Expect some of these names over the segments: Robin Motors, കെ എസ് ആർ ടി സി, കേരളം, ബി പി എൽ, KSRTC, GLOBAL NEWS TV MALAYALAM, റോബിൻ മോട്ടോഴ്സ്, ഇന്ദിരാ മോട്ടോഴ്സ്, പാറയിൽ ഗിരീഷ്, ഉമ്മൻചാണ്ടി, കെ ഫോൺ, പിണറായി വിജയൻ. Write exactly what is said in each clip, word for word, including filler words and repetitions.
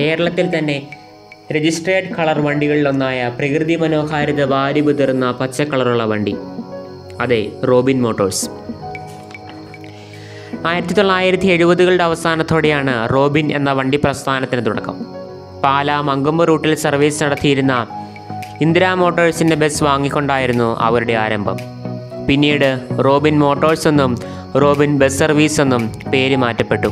കേരളത്തിൽ തന്നെ registered colour വണ്ടികളിലൊന്നായ പ്രകൃതി മനോഹാരിത വാരി വിതറുന്ന പച്ച കളറുള്ള വണ്ടി, അതെ റോബിൻ മോട്ടോഴ്സ്. ആയിരത്തി തൊള്ളായിരത്തി എഴുപതുകളുടെ അവസാനത്തോടെയാണ് റോബിൻ എന്ന വണ്ടി പ്രസ്ഥാനത്തിന് തുടക്കം. പാലാ മങ്കൊമ്പ് റൂട്ടിൽ സർവീസ് നടത്തിയിരുന്ന ഇന്ദിരാ മോട്ടോഴ്സിൻ്റെ ബസ് വാങ്ങിക്കൊണ്ടായിരുന്നു അവരുടെ ആരംഭം. പിന്നീട് റോബിൻ മോട്ടോഴ്സ് എന്നും റോബിൻ ബസ് സർവീസ് എന്നും പേര് മാറ്റപ്പെട്ടു.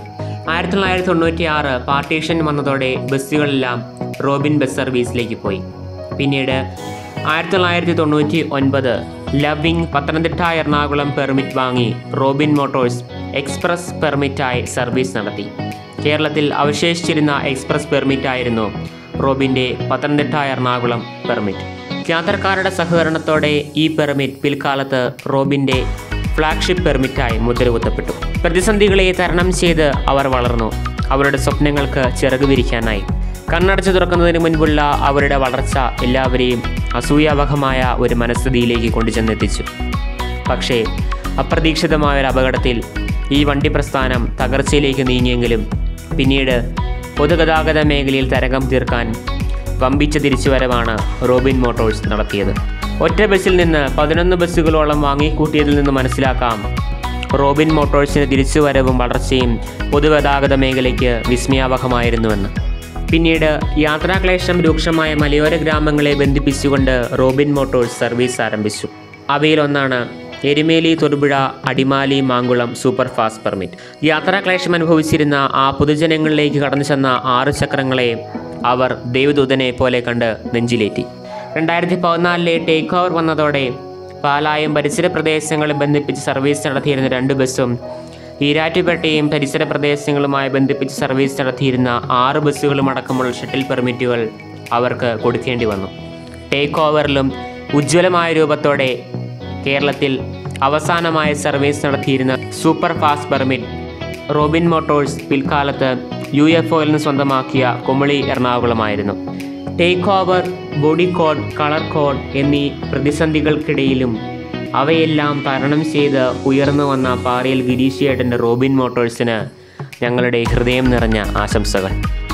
ആയിരത്തി തൊള്ളായിരത്തി തൊണ്ണൂറ്റി ആറ് പാർട്ടീഷൻ വന്നതോടെ ബസ്സുകളെല്ലാം റോബിൻ ബസ് സർവീസിലേക്ക് പോയി. പിന്നീട് ആയിരത്തി തൊള്ളായിരത്തി തൊണ്ണൂറ്റി ഒൻപത് ലവിംഗ് പത്തനംതിട്ട എറണാകുളം പെർമിറ്റ് വാങ്ങി റോബിൻ മോട്ടോഴ്സ് എക്സ്പ്രസ് പെർമിറ്റായി സർവീസ് നടത്തി. കേരളത്തിൽ അവശേഷിച്ചിരുന്ന എക്സ്പ്രസ് പെർമിറ്റായിരുന്നു റോബിൻ്റെ പത്തനംതിട്ട എറണാകുളം പെർമിറ്റ്. യാത്രക്കാരുടെ സഹകരണത്തോടെ ഈ പെർമിറ്റ് പിൽക്കാലത്ത് റോബിൻ്റെ ഫ്ലാഗ്ഷിപ്പ് പെർമിറ്റായി മുദ്രകുത്തപ്പെട്ടു. പ്രതിസന്ധികളെ തരണം ചെയ്ത് അവർ വളർന്നു. അവരുടെ സ്വപ്നങ്ങൾക്ക് ചിറകുവിരിക്കാനായി. കണ്ണടച്ചു തുറക്കുന്നതിന് മുൻപുള്ള അവരുടെ വളർച്ച എല്ലാവരെയും അസൂയാവഹമായ ഒരു മനസ്ഥിതിയിലേക്ക് കൊണ്ടുചെന്നെത്തിച്ചു. പക്ഷേ അപ്രതീക്ഷിതമായ ഒരു അപകടത്തിൽ ഈ വണ്ടി പ്രസ്ഥാനം തകർച്ചയിലേക്ക് നീങ്ങിയെങ്കിലും പിന്നീട് പൊതുഗതാഗത മേഖലയിൽ തരംഗം തീർക്കാൻ വമ്പിച്ച തിരിച്ചുവരവാണ് റോബിൻ മോട്ടോഴ്സ് നടത്തിയത്. ഒറ്റ ബസ്സിൽ നിന്ന് പതിനൊന്ന് ബസ്സുകളോളം വാങ്ങിക്കൂട്ടിയതിൽ നിന്ന് മനസ്സിലാക്കാം റോബിൻ മോട്ടോഴ്സിൻ്റെ തിരിച്ചുവരവും വളർച്ചയും പൊതുഗതാഗത മേഖലയ്ക്ക് വിസ്മയാവഹമായിരുന്നുവെന്ന്. പിന്നീട് യാത്രാക്ലേശം രൂക്ഷമായ മലയോര ഗ്രാമങ്ങളെ ബന്ധിപ്പിച്ചുകൊണ്ട് റോബിൻ മോട്ടോഴ്സ് സർവീസ് ആരംഭിച്ചു. അവയിലൊന്നാണ് Erumeli Thodupuzha Adimali Mankulam super fast permit. യാത്രാക്ലേശം അനുഭവിച്ചിരുന്ന ആ പൊതുജനങ്ങളിലേക്ക് കടന്നു ചെന്ന ആറു ചക്രങ്ങളെ അവർ ദൈവദൂതനെ പോലെ കണ്ട് നെഞ്ചിലേറ്റി. രണ്ടായിരത്തി പതിനാലിലെ ടേക്ക് ഓവർ വന്നതോടെ പാലായും പരിസര പ്രദേശങ്ങളും ബന്ധിപ്പിച്ച് സർവീസ് നടത്തിയിരുന്ന രണ്ട് ബസ്സും ഈരാറ്റുപേട്ടയും പരിസര പ്രദേശങ്ങളുമായി ബന്ധിപ്പിച്ച് സർവീസ് നടത്തിയിരുന്ന ആറ് ബസ്സുകളും അടക്കമുള്ള ഷട്ടിൽ പെർമിറ്റുകൾ അവർക്ക് കൊടുക്കേണ്ടി വന്നു. ടേക്ക് ഓവറിലും ഉജ്ജ്വലമായ രൂപത്തോടെ കേരളത്തിൽ അവസാനമായ സർവീസ് നടത്തിയിരുന്ന super fast permit റോബിൻ മോട്ടോഴ്സ് പിൽക്കാലത്ത് യു എഫ് ഒയിൽ നിന്ന് സ്വന്തമാക്കിയ കുമളി എറണാകുളമായിരുന്നു. Take over, body code, colour code എന്നീ പ്രതിസന്ധികൾക്കിടയിലും അവയെല്ലാം തരണം ചെയ്ത് ഉയർന്നു വന്ന പാറയിൽ ഗിരീഷേട്ടൻ്റെ റോബിൻ മോട്ടോഴ്സിന് ഞങ്ങളുടെ ഹൃദയം നിറഞ്ഞ ആശംസകൾ.